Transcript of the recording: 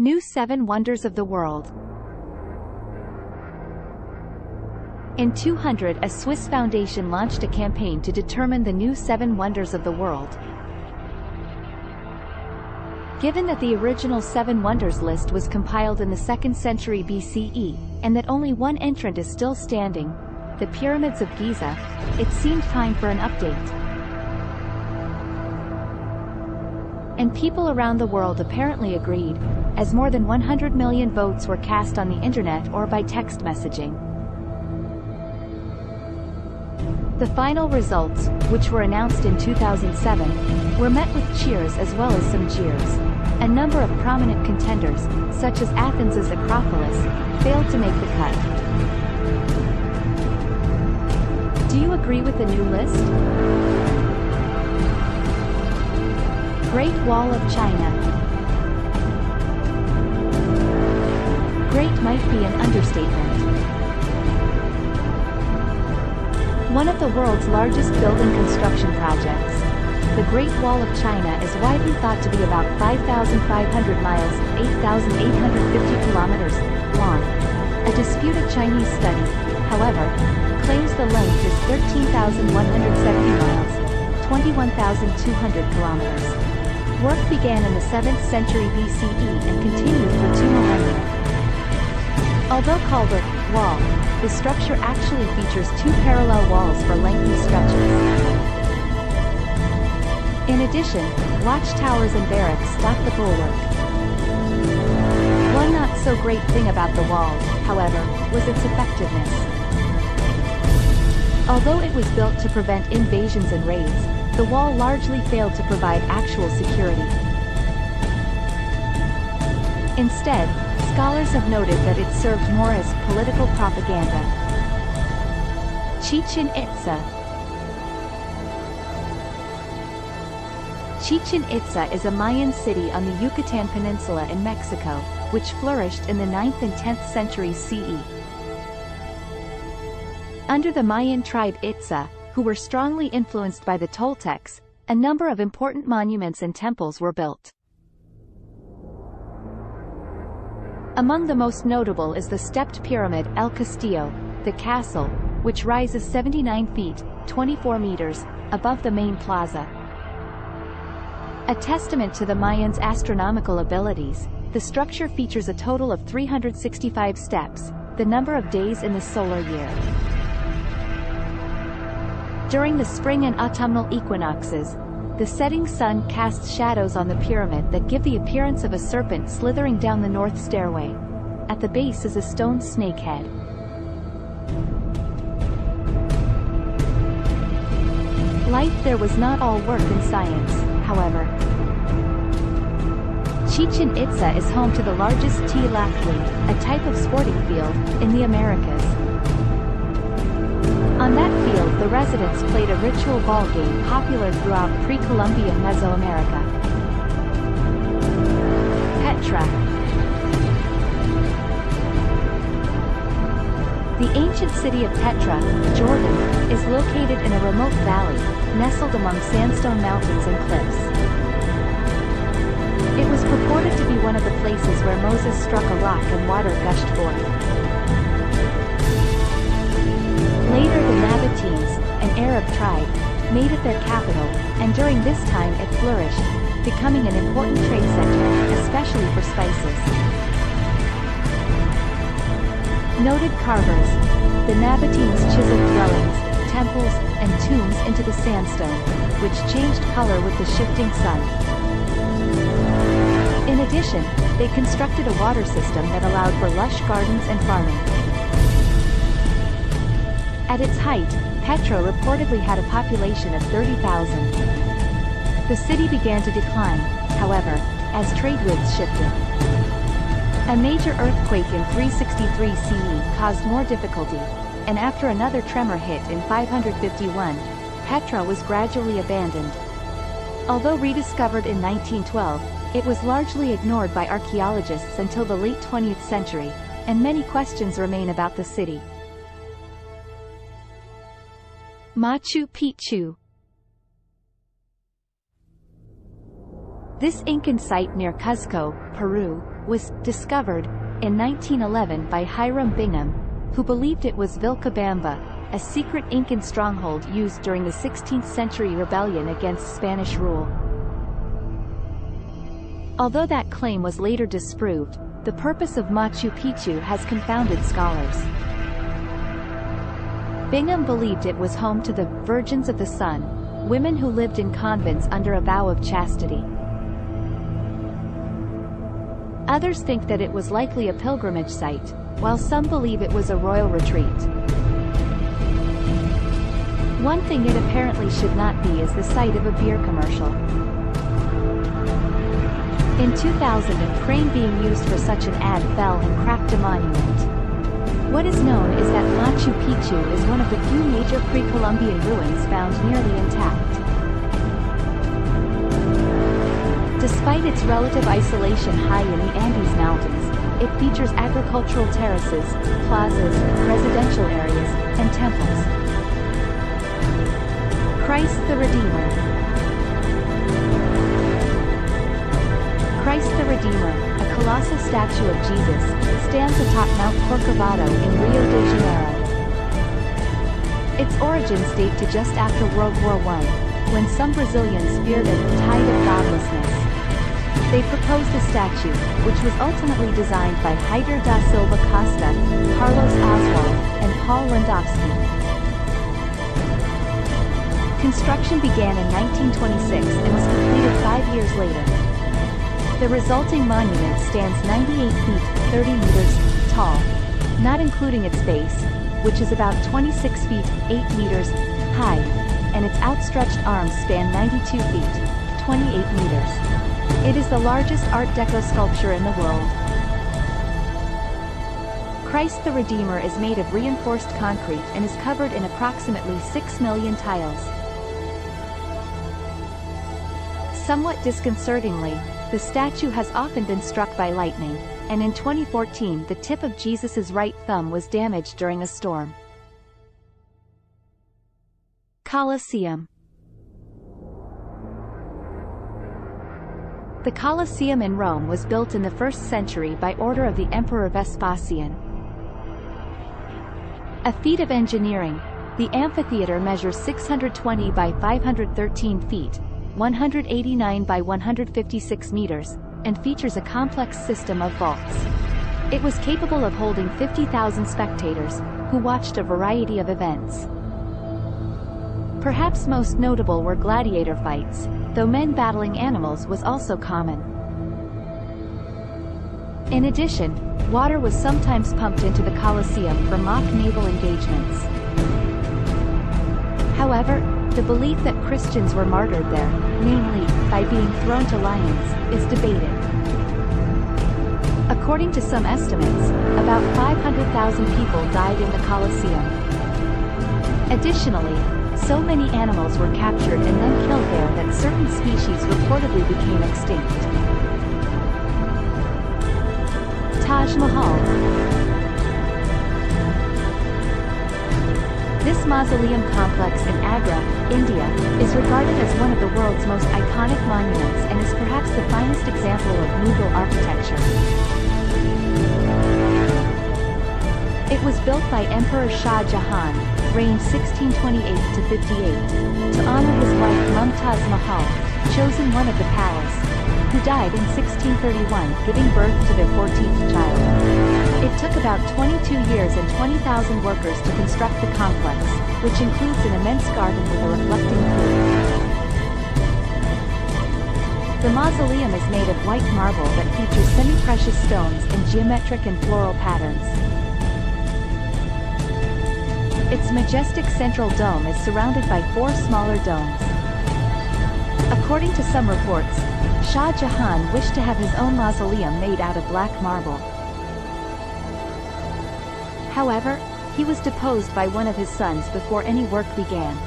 New Seven Wonders of the World. In 200, a Swiss foundation launched a campaign to determine the new Seven Wonders of the World. Given that the original Seven Wonders list was compiled in the 2nd century BCE, and that only one entrant is still standing, the Pyramids of Giza, it seemed time for an update. And people around the world apparently agreed, as more than 100 million votes were cast on the internet or by text messaging. The final results, which were announced in 2007, were met with cheers as well as some jeers. A number of prominent contenders, such as Athens's Acropolis, failed to make the cut. Do you agree with the new list? Great Wall of China. Great might be an understatement. One of the world's largest building construction projects, the Great Wall of China is widely thought to be about 5,500 miles, 8,850 kilometers, long. A disputed Chinese study, however, claims the length is 13,170 miles, 21,200 kilometers. Work began in the 7th century BCE and continued for 2 millennia. Although called a wall, the structure actually features 2 parallel walls for lengthy stretches. In addition, watchtowers and barracks dot the bulwark. One not so great thing about the wall, however, was its effectiveness. Although it was built to prevent invasions and raids, the wall largely failed to provide actual security. Instead, scholars have noted that it served more as political propaganda. Chichen Itza. Chichen Itza is a Mayan city on the Yucatan Peninsula in Mexico, which flourished in the 9th and 10th centuries CE. Under the Mayan tribe Itza, who were strongly influenced by the Toltecs, a number of important monuments and temples were built. Among the most notable is the stepped pyramid El Castillo, the castle, which rises 79 feet, 24 meters, above the main plaza. A testament to the Mayans' astronomical abilities, the structure features a total of 365 steps, the number of days in the solar year. During the spring and autumnal equinoxes, the setting sun casts shadows on the pyramid that give the appearance of a serpent slithering down the north stairway. At the base is a stone snakehead. Life there was not all work in science, however. Chichen Itza is home to the largest tlac league, a type of sporting field, in the Americas. On that field the residents played a ritual ball game popular throughout pre-Columbian Mesoamerica. Petra. The ancient city of Petra, Jordan, is located in a remote valley, nestled among sandstone mountains and cliffs. It was purported to be one of the places where Moses struck a rock and water gushed forth. Later the Nabataeans, an Arab tribe, made it their capital, and during this time it flourished, becoming an important trade center, especially for spices. Noted carvers, the Nabataeans chiseled dwellings, temples, and tombs into the sandstone, which changed color with the shifting sun. In addition, they constructed a water system that allowed for lush gardens and farming. At its height, Petra reportedly had a population of 30,000. The city began to decline, however, as trade routes shifted. A major earthquake in 363 CE caused more difficulty, and after another tremor hit in 551, Petra was gradually abandoned. Although rediscovered in 1912, it was largely ignored by archaeologists until the late 20th century, and many questions remain about the city. Machu Picchu. This Incan site near Cuzco, Peru, was discovered in 1911 by Hiram Bingham, who believed it was Vilcabamba, a secret Incan stronghold used during the 16th century rebellion against Spanish rule. Although that claim was later disproved, the purpose of Machu Picchu has confounded scholars. Bingham believed it was home to the Virgins of the Sun, women who lived in convents under a vow of chastity. Others think that it was likely a pilgrimage site, while some believe it was a royal retreat. One thing it apparently should not be is the site of a beer commercial. In 2000, a crane being used for such an ad fell and cracked a monument. What is known is that Machu Picchu is one of the few major pre-Columbian ruins found nearly intact. Despite its relative isolation high in the Andes Mountains, it features agricultural terraces, plazas, residential areas, and temples. Christ the Redeemer. Christ the Redeemer, a colossal statue of Jesus, stands atop Mount Corcovado in Rio de Janeiro. Its origins date to just after World War I, when some Brazilians feared a tide of godlessness. They proposed the statue, which was ultimately designed by Heitor da Silva Costa, Carlos Oswald, and Paul Landowski. Construction began in 1926 and was completed 5 years later. The resulting monument stands 98 feet, 30 meters, tall, not including its base, which is about 26 feet, 8 meters, high, and its outstretched arms span 92 feet, 28 meters. It is the largest Art Deco sculpture in the world. Christ the Redeemer is made of reinforced concrete and is covered in approximately 6 million tiles. Somewhat disconcertingly, the statue has often been struck by lightning, and in 2014 the tip of Jesus' right thumb was damaged during a storm. Colosseum. The Colosseum in Rome was built in the 1st century by order of the Emperor Vespasian. A feat of engineering, the amphitheater measures 620 by 513 feet, 189 by 156 meters, and features a complex system of vaults. It was capable of holding 50,000 spectators, who watched a variety of events. Perhaps most notable were gladiator fights, though men battling animals was also common. In addition, water was sometimes pumped into the Colosseum for mock naval engagements. However, the belief that Christians were martyred there, namely, by being thrown to lions, is debated. According to some estimates, about 500,000 people died in the Colosseum. Additionally, so many animals were captured and then killed there that certain species reportedly became extinct. Taj Mahal. This mausoleum complex in Agra, India, is regarded as one of the world's most iconic monuments and is perhaps the finest example of Mughal architecture. It was built by Emperor Shah Jahan, reigned 1628 to 58, to honor his wife Mumtaz Mahal, chosen one of the palace, who died in 1631, giving birth to their 14th child. It took about 22 years and 20,000 workers to construct the complex, which includes an immense garden with a reflecting pool. The mausoleum is made of white marble that features semi-precious stones in geometric and floral patterns. Its majestic central dome is surrounded by 4 smaller domes. According to some reports, Shah Jahan wished to have his own mausoleum made out of black marble. However, he was deposed by one of his sons before any work began.